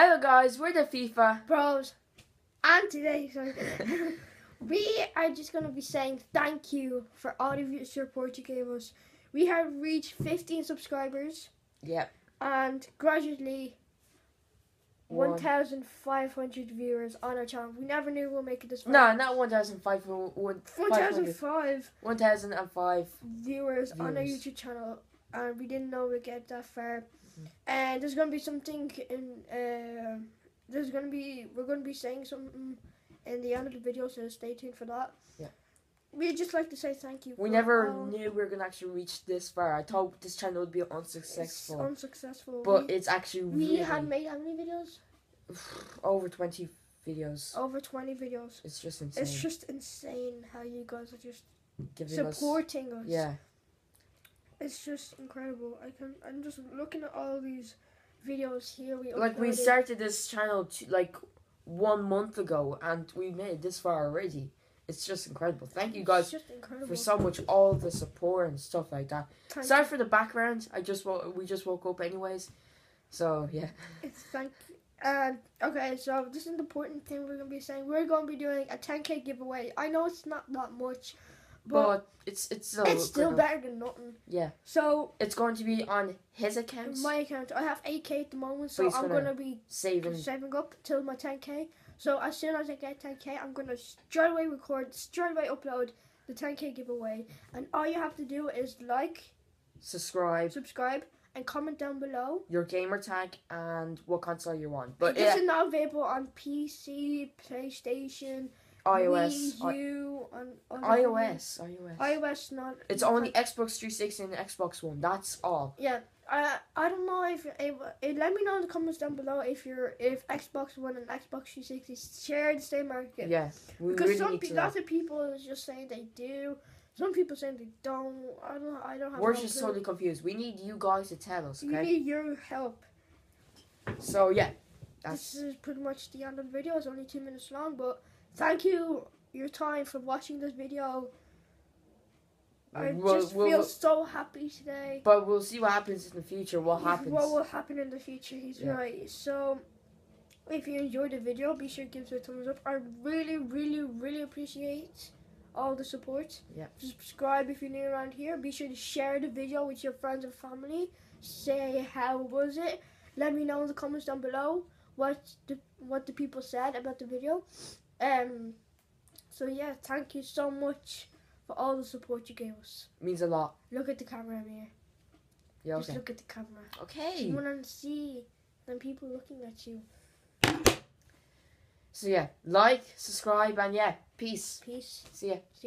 Hello guys, we're the FIFA Pros, and today we are just going to be saying thank you for all of your support you gave us. We have reached 15 subscribers. Yep. And gradually 1,500 viewers on our channel. We never knew we'll make it this far. No, not 1,500. 1,005. 1,005 viewers on our YouTube channel, and we didn't know we'd get that far. And there's gonna be something in we're gonna be saying something in the end of the video, so stay tuned for that. Yeah. We just like to say thank you. We never knew we were gonna actually reach this far. I thought this channel would be unsuccessful. It's unsuccessful. But it's actually really... We had made how many videos? Over 20 videos. Over 20 videos. It's just insane. It's just insane how you guys are just supporting us. Yeah. It's just incredible. I'm just looking at all these videos here. We started this channel like 1 month ago, and we made it this far already. It's just incredible. Thank you guys for so much, all the support and stuff like that. Sorry for the background. We just woke up anyways, so yeah. Okay, so this is an important thing we're gonna be saying. We're gonna be doing a 10K giveaway. I know it's not that much. But it's still better than nothing. Yeah. So it's going to be on his account. My account. I have 8K at the moment, so I'm gonna be saving up till my 10K. So as soon as I get 10K, I'm gonna straight away record, straight away upload the 10K giveaway. And all you have to do is like, subscribe, and comment down below your gamer tag and what console you're on. But this is now available on PC, PlayStation, iOS, not. It's only Xbox 360 and Xbox One. That's all. Yeah, I don't know if you're able. Let me know in the comments down below if Xbox One and Xbox 360 share the same market. Yes, because lots of people are just saying they do. Some people saying they don't. I don't have. We're just totally confused. We need you guys to tell us. Okay? We need your help. So yeah, this is pretty much the end of the video. It's only 2 minutes long, but. Thank you your time for watching this video. I feel so happy today. But we'll see what happens in the future. What will happen in the future, he's right. So if you enjoyed the video, be sure to give it a thumbs up. I really, really, really appreciate all the support. Yeah. Subscribe if you're new around here. Be sure to share the video with your friends and family. Say how was it. Let me know in the comments down below what the people said about the video. So yeah, thank you so much for all the support you gave us. It means a lot. Look at the camera, Amir. Yeah, okay. Just look at the camera. Okay. You want to see them people looking at you. So yeah, like, subscribe, and yeah, peace. Peace. See ya. See ya.